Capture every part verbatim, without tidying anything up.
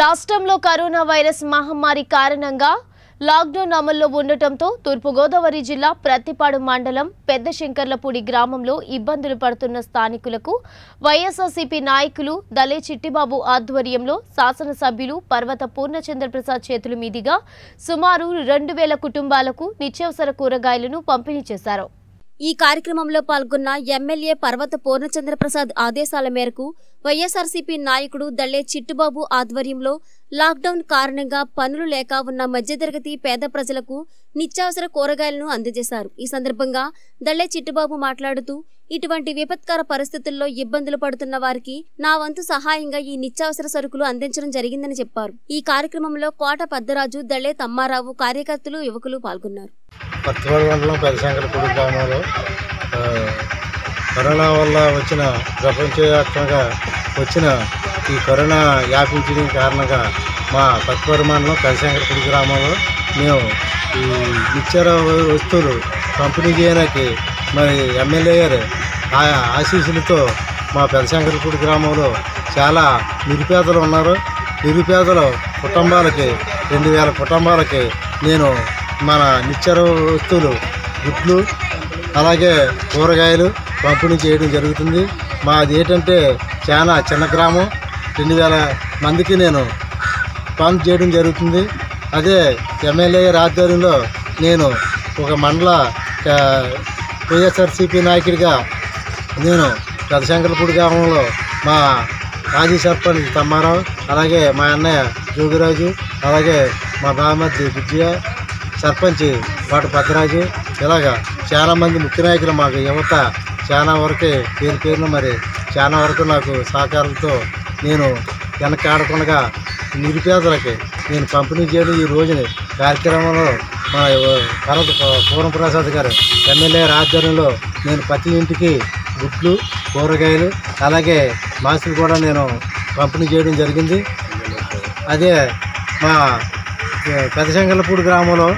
రాష్ట్రంలో corona virus మహమ్మారి కారణంగా లాక్డౌన్ అమల్లో ఉండటంతో తూర్పు గోదావరి జిల్లా ప్రతిపాడు మండలం పెద్ద శంకర్లపూడి గ్రామంలో ఇబ్బందులు పడుతున్న స్థానికులకు వైఎస్ఆర్సీపీ నాయకులు దలే చిట్టిబాబు ఆధ్వర్యంలో శాసన సభ్యులు పర్వత పూర్ణచంద్రప్రసాద్ చేతుల మీదుగా సుమారు రెండు వేల కుటుంబాలకు నిత్యావసర కూరగాయలను పంపిణీ చేశారు। ఈ కార్యక్రమంలో పాల్గొన్న ఎమ్మెల్యే పర్వత పూర్ణచంద్రప్రసాద్ ఆదేశాల మేరకు వైఎస్ఆర్సీపీ నాయకుడు దల్లే చిట్టుబాబు ఆధ్వర్యంలో లాక్డౌన్ కారణంగా పనులు లేక ఉన్న మధ్యతరగతి పేద ప్రజలకు నిత్యావసర కూరగాయలను అందజేశారు। ఈ సందర్భంగా దల్లే చిట్టుబాబు మాట్లాడుతూ ఇటువంటి విపత్కర పరిస్థితుల్లో ఇబ్బందులు పడుతున్న వారికి నా వంతు సహాయంగా ఈ నిత్యావసర సరుకులు అందించడం జరిగిందని చెప్పారు। ఈ కార్యక్రమంలో కోట పెద్దరాజు దల్లే తమ్మారావు కార్యకర్తలు యువకులు పాల్గొన్నారు। కరోనా వల్ల వచ్చిన ప్రపంచవ్యాప్తంగా వచ్చిన ఈ కరోనా వ్యాపించడం కారణంగా మా పత్తిపాడు మండలం పెద్దశంకరపూడి గ్రామంలో మేము ఈ నిత్యావసర వస్తువులు పంపిణీ చేయడానికి మరి ఎమ్మెల్యే గారు ఆయా ఆశీస్సులతో మా పెద్దశంకరపూడి గ్రామంలో చాలా నిరుపేదలు ఉన్నారు। నిరుపేదల కుటుంబాలకి రెండు వేల కుటుంబాలకి నేను మన నిత్యావసర వస్తువులు గుడ్లు అలాగే కూరగాయలు పంపిణీ చేయడం జరుగుతుంది। మాది ఏంటంటే చాలా చిన్న గ్రామం, రెండు వేల మందికి నేను పంప్ చేయడం జరుగుతుంది। అదే ఎమ్మెల్యే ఆధ్వర్యంలో నేను ఒక మండల వైఎస్ఆర్సీపీ నాయకుడిగా నేను పెద్దశంకరపూడి గ్రామంలో మా మాజీ సర్పంచ్ తమ్మారావు అలాగే మా అన్నయ్య జోగిరాజు అలాగే మా బామర్ది విజయ సర్పంచ్ వాటి భద్రరాజు ఇలాగా చాలామంది ముఖ్య నాయకులు మాకు యువత చాలా వరకే పేరు పేరును మరి చాలా వరకు నాకు సహకారంతో నేను వెనక ఆడకుండా నిరుపేదలకి నేను పంపిణీ చేయడం ఈ రోజుని కార్యక్రమంలో మా పర్వత పూర్ణప్రసాద్ గారు ఎమ్మెల్యే ఆధ్వర్యంలో నేను ప్రతి ఇంటికి గుడ్లు కూరగాయలు అలాగే మాస్కులు కూడా నేను పంపిణీ చేయడం జరిగింది। అదే మా పెద్దశంకర్లపూడి గ్రామంలో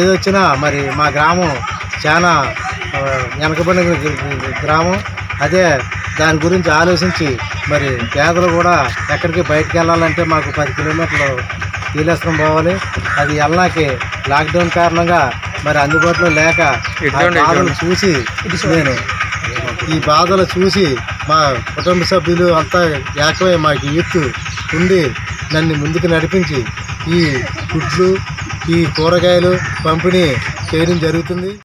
ఏదొచ్చినా మరి మా గ్రామం చాలా వెనకబడిన గ్రామం, అదే దాని గురించి ఆలోచించి మరి పేదలు కూడా ఎక్కడికి బయటకు వెళ్ళాలంటే మాకు పది కిలోమీటర్లు నీలేశ్వరం పోవాలి, అది వెళ్ళాకే లాక్డౌన్ కారణంగా మరి అందుబాటులో లేక బాధలు చూసి నేను ఈ బాధలు చూసి మా కుటుంబ సభ్యులు అంతా ఏకమై మాకు యూత్ ఉండి నన్ను ముందుకు నడిపించి ఈ గుడ్లు ఈ కూరగాయలు పంపిణీ చేయడం జరుగుతుంది।